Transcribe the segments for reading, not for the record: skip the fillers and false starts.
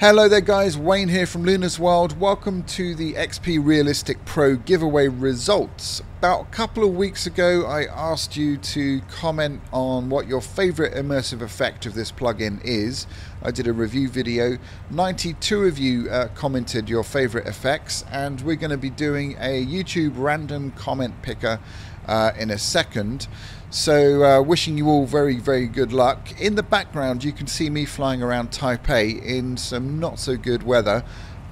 Hello there guys, Wayne here from Luna's World. Welcome to the XP Realistic Pro giveaway results. About a couple of weeks ago I asked you to comment on what your favorite immersive effect of this plugin is. I did a review video. 92 of you commented your favorite effects, and we're going to be doing a YouTube random comment picker in a second. So wishing you all very, very good luck. In the background you can see me flying around Taipei in some not so good weather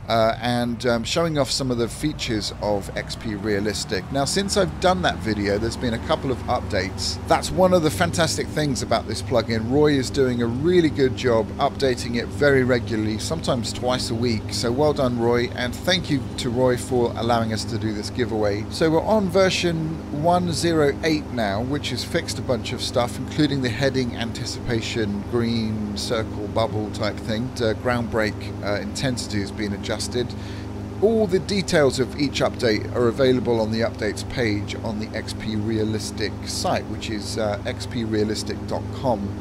and showing off some of the features of XP Realistic. Now, since I've done that video there's been a couple of updates. That's one of the fantastic things about this plugin. Roy is doing a really good job updating it very regularly, sometimes twice a week. So well done Roy, and thank you to Roy for allowing us to do this giveaway. So we're on version 108 now, which has fixed a bunch of stuff, including the heading, anticipation, green, circle, bubble type thing. The ground break intensity has been adjusted. All the details of each update are available on the updates page on the XP Realistic site, which is xprealistic.com.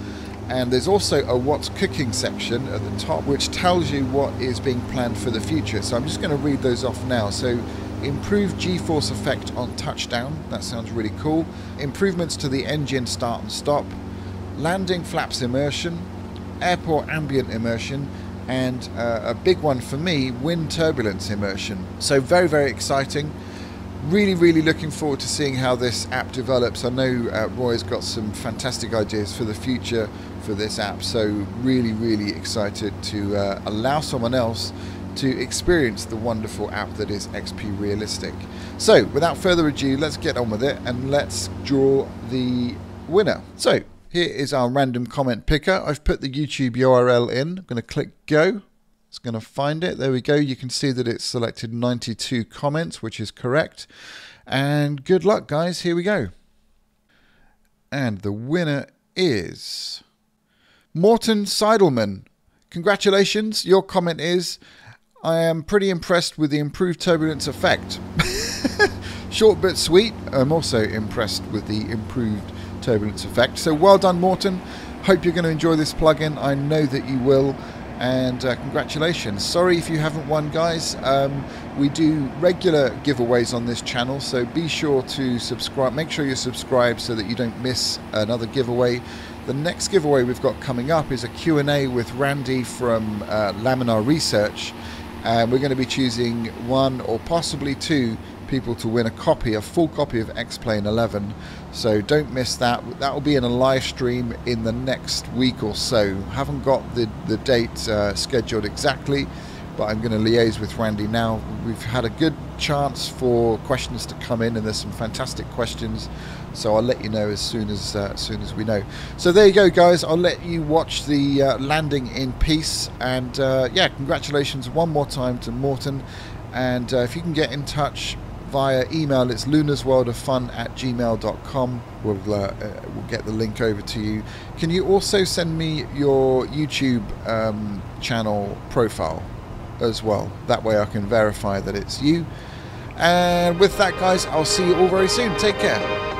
And there's also a what's cooking section at the top which tells you what is being planned for the future. So I'm just going to read those off now. So improved G-force effect on touchdown, that sounds really cool. Improvements to the engine start and stop, landing flaps immersion, airport ambient immersion, and a big one for me, wind turbulence immersion. So very, very exciting. Really looking forward to seeing how this app develops. I know Roy's got some fantastic ideas for the future for this app, so really excited to allow someone else to experience the wonderful app that is XP Realistic. So without further ado, let's get on with it and let's draw the winner. So here is our random comment picker. I've put the YouTube URL in. I'm going to click go. It's going to find it. There we go. You can see that it's selected 92 comments, which is correct. And good luck, guys. Here we go. And the winner is Morton Seidelman. Congratulations. Your comment is, I am pretty impressed with the improved turbulence effect. Short but sweet. I'm also impressed with the improved turbulence effect. So well done Morton, hope you're going to enjoy this plugin. I know that you will, and congratulations. Sorry if you haven't won, guys. We do regular giveaways on this channel, so be sure to subscribe. Make sure you're subscribed so that you don't miss another giveaway. The next giveaway we've got coming up is a Q&A with Randy from Laminar Research, and we're going to be choosing one or possibly two people to win a full copy of X-Plane 11. So don't miss that. That will be in a live stream in the next week or so. Haven't got the date scheduled exactly, but I'm going to liaise with Randy now. We've had a good chance for questions to come in, and there's some fantastic questions, so I'll let you know as soon as we know. So there you go guys, I'll let you watch the landing in peace, and yeah, congratulations one more time to Morton. And if you can get in touch via email, it's lunasworldoffun@gmail.com. We'll get the link over to you. Can you also send me your YouTube channel profile as well? That way I can verify that it's you. And with that guys, I'll see you all very soon. Take care.